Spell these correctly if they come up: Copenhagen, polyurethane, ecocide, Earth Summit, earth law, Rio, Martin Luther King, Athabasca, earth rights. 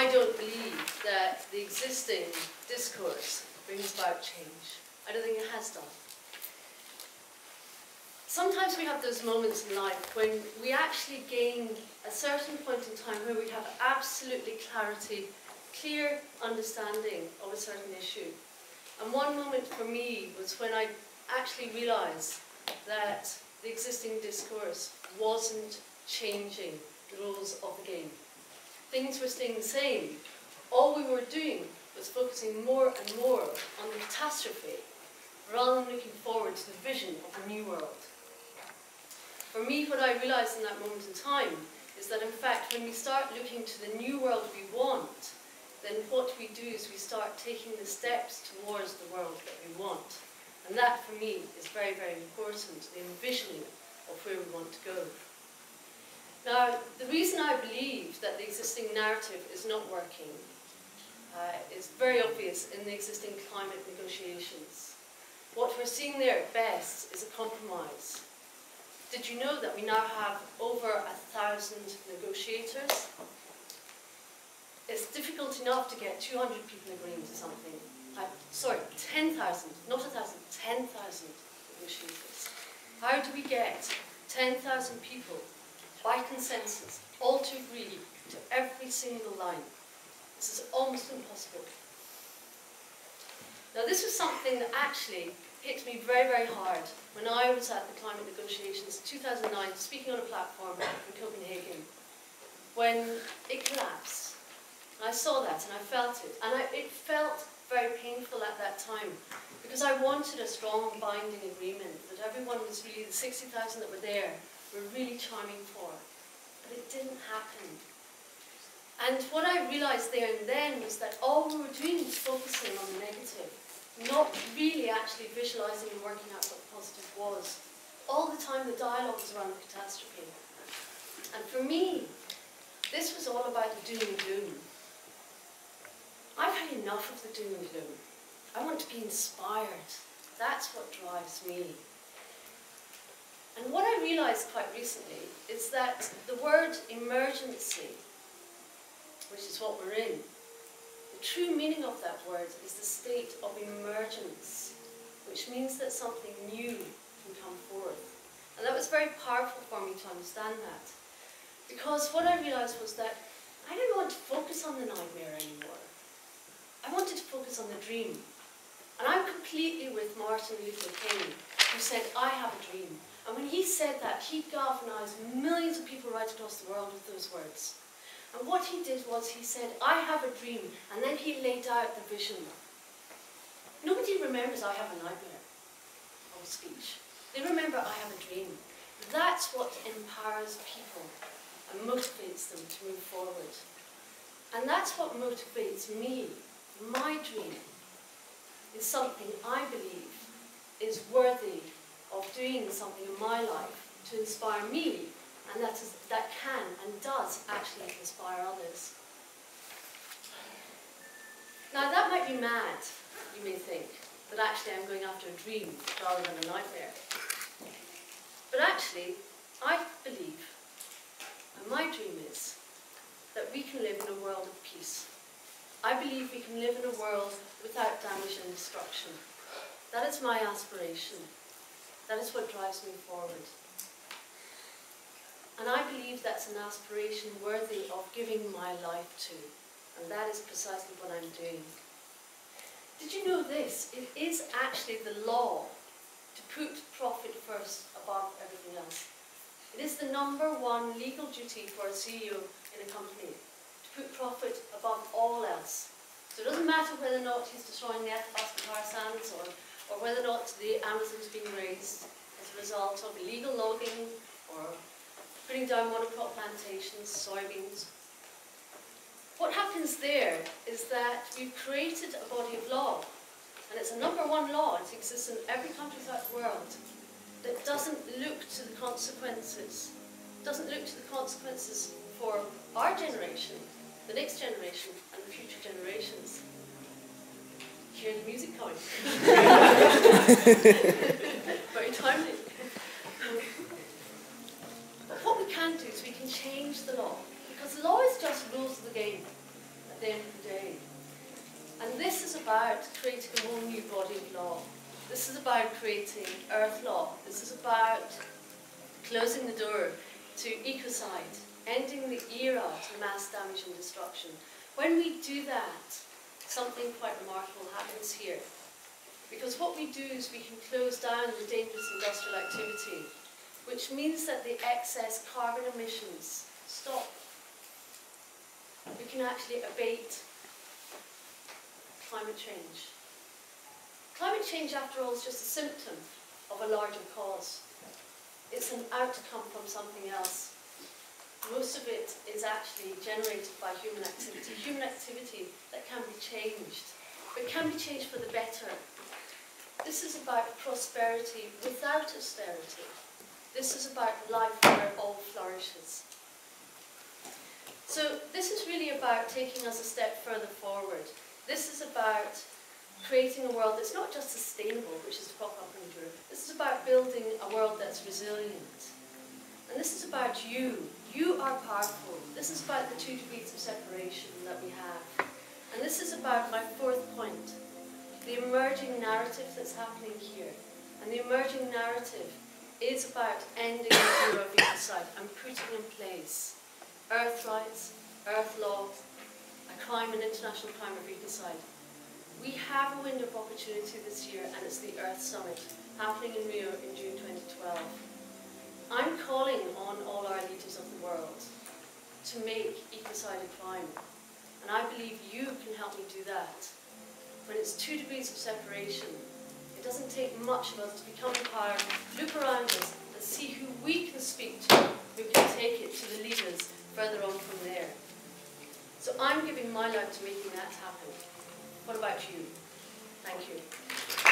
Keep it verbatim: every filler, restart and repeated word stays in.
I don't believe that the existing discourse brings about change. I don't think it has done. Sometimes we have those moments in life when we actually gain a certain point in time where we have absolutely clarity, clear understanding of a certain issue. And one moment for me was when I actually realised that the existing discourse wasn't changing the rules of the game. Things were staying the same. All we were doing was focusing more and more on the catastrophe rather than looking forward to the vision of the new world. For me, what I realised in that moment in time is that, in fact, when we start looking to the new world we want, then what we do is we start taking the steps towards the world that we want. And that, for me, is very, very important, the envisioning of where we want to go. Now, the reason I believe that the existing narrative is not working uh, is very obvious in the existing climate negotiations. What we're seeing there at best is a compromise. Did you know that we now have over a thousand negotiators? It's difficult enough to get two hundred people agreeing to something. Uh, sorry, ten thousand, not a thousand, ten thousand negotiators. How do we get ten thousand people by consensus all to agree to every single line? This is almost impossible. Now, this was something that actually hit me very, very hard when I was at the climate negotiations two thousand nine, speaking on a platform in Copenhagen, when it collapsed. And I saw that and I felt it. And I, it felt very painful at that time because I wanted a strong binding agreement that everyone was really, the sixty thousand that were there were really chiming for. But it didn't happen. And what I realised there and then was that all we were doing was focusing on the negative, not really actually visualising and working out what the positive was. All the time the dialogue was around the catastrophe. And for me, this was all about the doom and gloom. I've had enough of the doom and gloom. I want to be inspired. That's what drives me. And what I realised quite recently is that the word emergency, which is what we're in, the true meaning of that word is the state of emergence, which means that something new can come forth. And that was very powerful for me to understand that. Because what I realised was that I didn't want to focus on the nightmare anymore. I wanted to focus on the dream. And I'm completely with Martin Luther King, who said, "I have a dream." And when he said that, he galvanised millions of people right across the world with those words. And what he did was he said, "I have a dream," and then he laid out the vision. Nobody remembers "I have a nightmare" or speech. They remember "I have a dream." That's what empowers people and motivates them to move forward. And that's what motivates me. My dream is something I believe is worthy of doing something in my life to inspire me, and that, is, that can and does actually inspire others. Now, that might be mad, you may think, that actually I'm going after a dream rather than a nightmare. But actually, I believe, and my dream is, that we can live in a world of peace. I believe we can live in a world without damage and destruction. That is my aspiration. That is what drives me forward. And I believe that's an aspiration worthy of giving my life to. And that is precisely what I'm doing. Did you know this? It is actually the law to put profit first above everything else. It is the number one legal duty for a C E O in a company. Put profit above all else. So it doesn't matter whether or not he's destroying the Athabasca tar sands or, or whether or not the Amazon's being raised as a result of illegal logging or putting down monocrop plantations, soybeans. What happens there is that we've created a body of law, and it's a number one law, it exists in every country throughout the world, that doesn't look to the consequences, doesn't look to the consequences for our generation, the next generation, and the future generations. Hear the music coming. Very timely. But what we can do is we can change the law, because the law is just rules of the game. creating a whole new body of law. This is about creating Earth Law. This is about closing the door to ecocide, ending the era to mass damage and destruction. When we do that, something quite remarkable happens here. Because what we do is we can close down the dangerous industrial activity, which means that the excess carbon emissions stop. We can actually abate climate change. Climate change, after all, is just a symptom of a larger cause. It's an outcome from something else. Most of it is actually generated by human activity, human activity that can be changed, but can be changed for the better. This is about prosperity without austerity. This is about life where all flourishes. So this is really about taking us a step further forward. This is about creating a world that's not just sustainable, which is to pop up and endure. This is about building a world that's resilient. And this is about you. You are powerful. This is about the two degrees of separation that we have. And this is about my fourth point, the emerging narrative that's happening here. And the emerging narrative is about ending the era of ecocide and putting in place Earth rights, Earth law, a crime, an international crime of ecocide. We have a window of opportunity this year, and it's the Earth Summit, happening in Rio in June twenty twelve. I'm calling on all our leaders of the world to make ecocide a crime, and I believe you can help me do that. When it's two degrees of separation, it doesn't take much of us to become empowered, look around us, and see who we can speak to, who can take it to the leaders further on from there. So I'm giving my life to making that happen. What about you? Thank you.